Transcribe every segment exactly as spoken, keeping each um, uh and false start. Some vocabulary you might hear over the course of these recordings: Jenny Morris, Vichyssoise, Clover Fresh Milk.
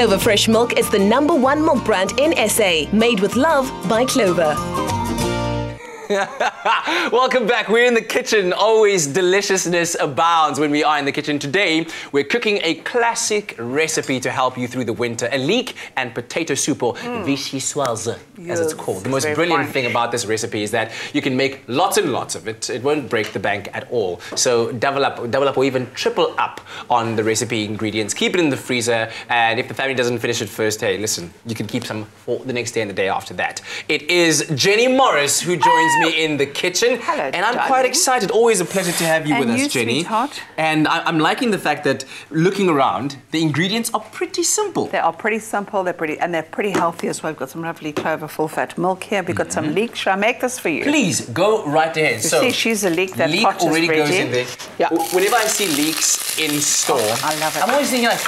Clover Fresh Milk is the number one milk brand in S A, made with love by Clover. Welcome back. We're in the kitchen. Always deliciousness abounds when we are in the kitchen. Today, we're cooking a classic recipe to help you through the winter, a leek and potato soup, or mm. vichyssoise, yes, as it's called. The most brilliant fun. thing about this recipe is that you can make lots and lots of it. It won't break the bank at all. So double up, double up or even triple up on the recipe ingredients. Keep it in the freezer, and if the family doesn't finish it first, hey, listen, you can keep some for the next day and the day after that. It is Jenny Morris who joins me me in the kitchen. Hello, and I'm darling. quite excited. Always a pleasure to have you and with us, you, Jenny. Sweetheart. And I, I'm liking the fact that, looking around, the ingredients are pretty simple. They are pretty simple. They're pretty, and they're pretty healthy as well. We've got some lovely Clover full-fat milk here. We've got mm-hmm. some leek. Shall I make this for you? Please go right ahead. You so see, she's a leek. That leek pot already is goes in there. Yeah. Whenever I see leeks in store, oh, I love it. I'm always thinking, like,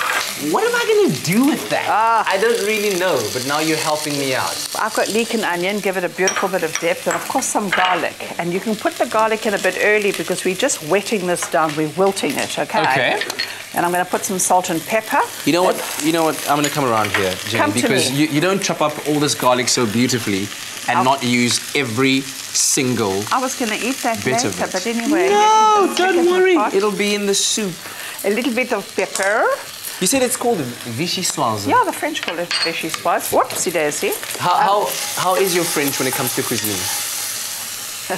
what am I going to do with that? Ah. I don't really know. But now you're helping me out. I've got leek and onion. Give it a beautiful bit of depth, and of course some garlic, and you can put the garlic in a bit early because we're just wetting this down. We're wilting it, okay? Okay. And I'm going to put some salt and pepper. You know what? You know what? I'm going to come around here, Jenny, come because you, you don't chop up all this garlic so beautifully and I'll not use every single. I was going to eat that bit later, of it. but anyway. No, don't worry. It'll be in the soup. A little bit of pepper. You said it's called vichyssoise. Yeah, the French call it vichyssoise. Whoopsie daisy. How um, how how is your French when it comes to cuisine?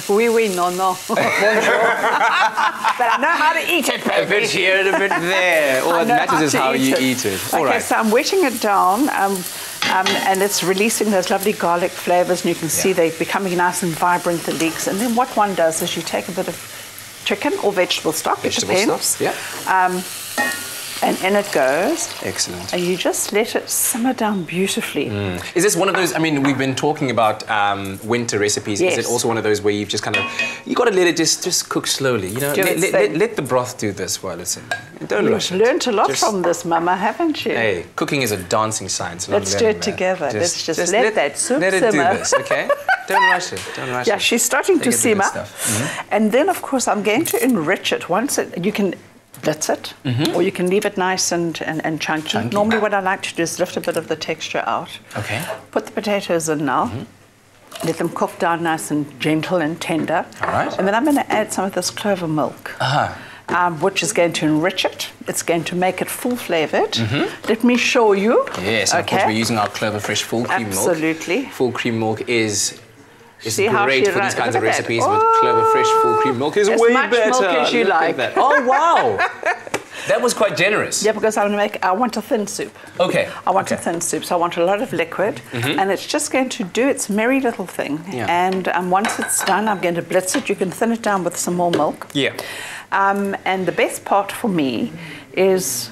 Oui, oui, no, no. Bonjour. But I know how to eat it, baby. A bit here and a bit there. All that matters is how you eat it. All right. Okay, so I'm wetting it down. Um, Um, and it's releasing those lovely garlic flavours, and you can yeah. see they're becoming nice and vibrant, the leeks. And then what one does is you take a bit of chicken or vegetable stock, vegetable it depends. Stock, yeah. Um, and in it goes. Excellent. And you just let it simmer down beautifully. Mm. Is this one of those, I mean, we've been talking about um, winter recipes. Yes. Is it also one of those where you've just kind of, you've got to let it just, just cook slowly, you know? Let, let, let, let the broth do this while it's in. Don't rush it. You've learned a lot just from this, Mama, haven't you? Hey, cooking is a dancing science. Let's do it together. Just, Let's just, just let, let that soup simmer. Let it simmer. do this, okay? Don't rush it, don't rush yeah, it. Yeah, she's starting Take to simmer. Mm-hmm. And then, of course, I'm going to enrich it. Once it, you can... That's it. Mm-hmm. Or you can leave it nice and, and, and chunky. chunky. Normally what I like to do is lift a bit of the texture out. Okay. Put the potatoes in now. Mm-hmm. Let them cook down nice and gentle and tender. All right. And then I'm going to add some of this Clover milk. Uh-huh. Um, which is going to enrich it. It's going to make it full-flavoured. Mm-hmm. Let me show you. Yes, okay. Of course we're using our Clover Fresh full cream Absolutely. milk. Absolutely. Full cream milk is... It's See great for these kinds of recipes oh, with Clover Fresh full cream milk. It's way better. As much milk as you Look like. That. Oh, wow. That was quite generous. Yeah, because I'm gonna make, I want a thin soup. Okay. I want okay. a thin soup, so I want a lot of liquid. Mm-hmm. And it's just going to do its merry little thing. Yeah. And um, once it's done, I'm going to blitz it. You can thin it down with some more milk. Yeah. Um, and the best part for me is...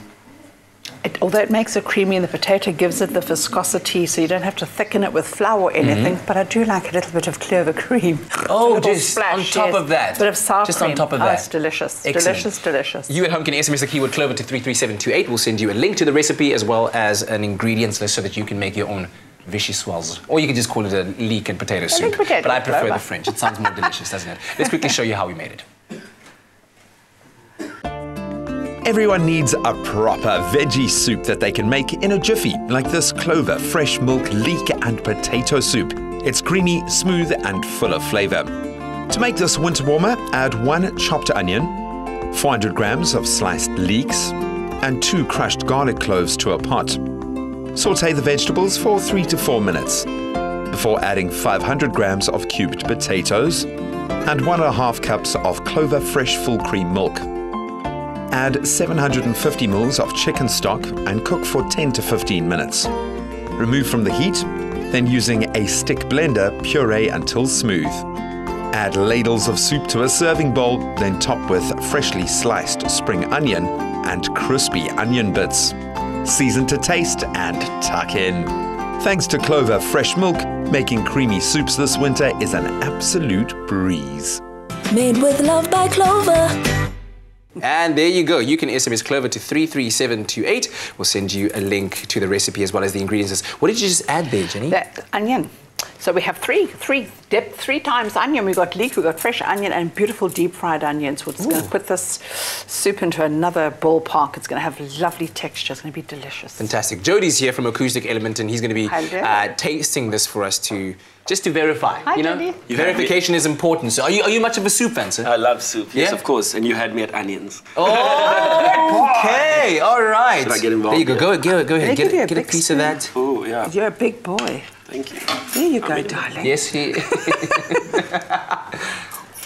It, although it makes it creamy and the potato gives it the viscosity, so you don't have to thicken it with flour or anything, mm-hmm. but I do like a little bit of Clover cream. Oh, just splash, on top yes. of that. A bit of sour just cream. on top of that. Oh, it's delicious. Excellent. Delicious, delicious. You at home can S M S the keyword Clover to three three seven two eight. We'll send you a link to the recipe as well as an ingredients list so that you can make your own vichyssoise. Or you can just call it a leek and potato soup. Leek potato but I prefer Clover. the French. It sounds more delicious, doesn't it? Let's quickly show you how we made it. Everyone needs a proper veggie soup that they can make in a jiffy, like this Clover Fresh Milk leek and potato soup. It's creamy, smooth, and full of flavor. To make this winter warmer, add one chopped onion, four hundred grams of sliced leeks, and two crushed garlic cloves to a pot. Saute the vegetables for three to four minutes, before adding five hundred grams of cubed potatoes, and one and a half cups of Clover Fresh full cream milk. Add seven hundred fifty milliliters of chicken stock and cook for ten to fifteen minutes. Remove from the heat, then using a stick blender, puree until smooth. Add ladles of soup to a serving bowl, then top with freshly sliced spring onion and crispy onion bits. Season to taste and tuck in. Thanks to Clover Fresh Milk, making creamy soups this winter is an absolute breeze. Made with love by Clover. And there you go. You can S M S Clover to three three seven two eight. We'll send you a link to the recipe as well as the ingredients. What did you just add there, Jenny? That onion. So we have three, three depth, three times onion. We've got leek, we've got fresh onion, and beautiful deep fried onions. We're just going to put this soup into another ballpark. It's going to have lovely texture. It's going to be delicious. Fantastic. Jody's here from Acoustic Element, and he's going to be uh, tasting this for us to just to verify. Hi, you know, Jody. Verification is important. So, are you are you much of a soup fan, sir? I love soup. Yeah? Yes, of course. And you had me at onions. Oh, okay. All right. Should I get involved? There you go. Go, go, go ahead. Get, get a, a piece spoon. of that. Oh, yeah. You're a big boy. Thank you. There you go, darling. Yes, he...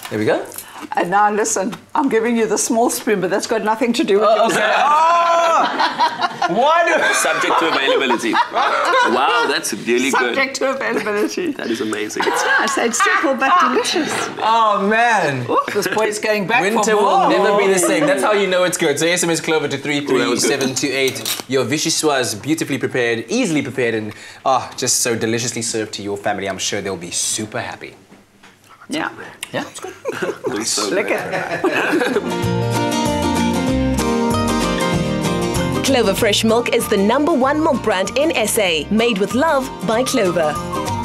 There we go. And now, listen, I'm giving you the small spoon, but that's got nothing to do with oh, okay. Oh! What? Subject to availability. Wow, that's really Subject good. Subject to availability. That is amazing. It's nice. It's simple, but delicious. Oh, man. Ooh, this boy's going back Winter for more. Winter will never be the same. That's how you know it's good. So S M S Clover to three three seven two eight. Your Vichyssoise, beautifully prepared, easily prepared, and oh, just so deliciously served to your family. I'm sure they'll be super happy. Yeah. Yeah? It's good. It's so Look at it. Clover Fresh Milk is the number one milk brand in S A. Made with love by Clover.